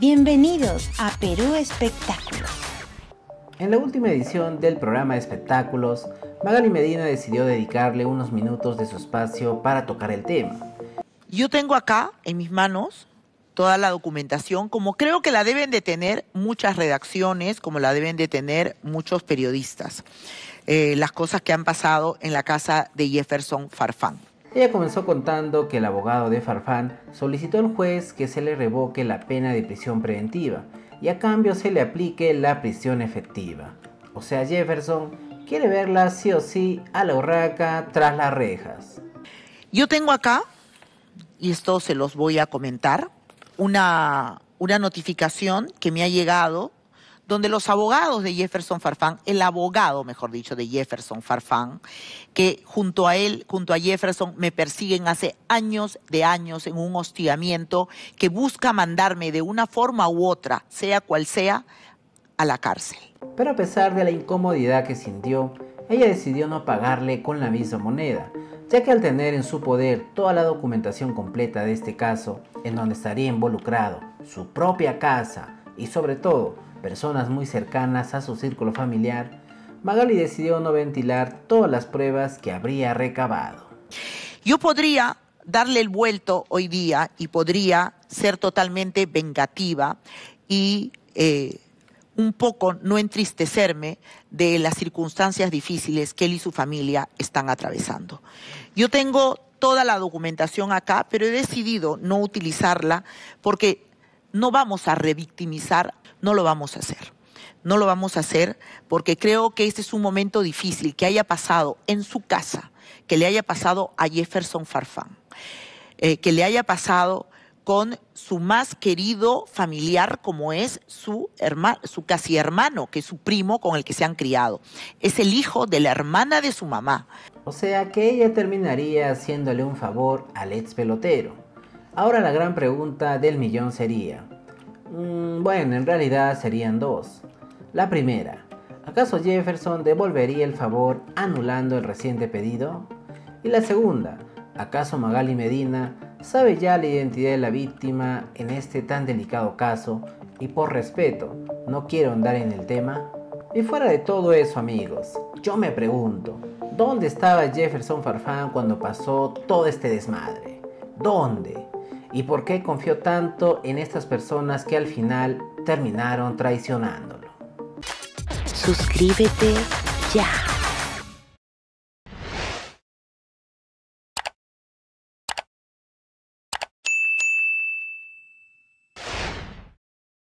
Bienvenidos a Perú Espectáculos. En la última edición del programa de espectáculos, Magaly Medina decidió dedicarle unos minutos de su espacio para tocar el tema. Yo tengo acá en mis manos toda la documentación, como creo que la deben de tener muchas redacciones, como la deben de tener muchos periodistas. Las cosas que han pasado en la casa de Jefferson Farfán. Ella comenzó contando que el abogado de Farfán solicitó al juez que se le revoque la pena de prisión preventiva y a cambio se le aplique la prisión efectiva. O sea, Jefferson quiere verla sí o sí a la urraca tras las rejas. Yo tengo acá, y esto se los voy a comentar, una notificación que me ha llegado donde los abogados de Jefferson Farfán, el abogado, mejor dicho, de Jefferson Farfán, que junto a él, junto a Jefferson, me persiguen hace años en un hostigamiento que busca mandarme de una forma u otra, sea cual sea, a la cárcel. Pero a pesar de la incomodidad que sintió, ella decidió no pagarle con la misma moneda, ya que al tener en su poder toda la documentación completa de este caso, en donde estaría involucrado su propia casa y sobre todo personas muy cercanas a su círculo familiar, Magaly decidió no ventilar todas las pruebas que habría recabado. Yo podría darle el vuelto hoy día y podría ser totalmente vengativa y un poco no entristecerme de las circunstancias difíciles que él y su familia están atravesando. Yo tengo toda la documentación acá, pero he decidido no utilizarla porque no vamos a revictimizar, no lo vamos a hacer. No lo vamos a hacer porque creo que este es un momento difícil que haya pasado en su casa, que le haya pasado a Jefferson Farfán, que le haya pasado con su más querido familiar como es su casi hermano, que es su primo con el que se han criado. Es el hijo de la hermana de su mamá. O sea que ella terminaría haciéndole un favor al ex pelotero. Ahora la gran pregunta del millón sería, bueno, en realidad serían dos. La primera, ¿acaso Jefferson devolvería el favor anulando el reciente pedido? Y la segunda, ¿acaso Magaly Medina sabe ya la identidad de la víctima en este tan delicado caso y por respeto no quiero ahondar en el tema? Y fuera de todo eso, amigos, yo me pregunto, ¿dónde estaba Jefferson Farfán cuando pasó todo este desmadre? ¿Dónde? ¿Y por qué confió tanto en estas personas que al final terminaron traicionándolo? Suscríbete ya.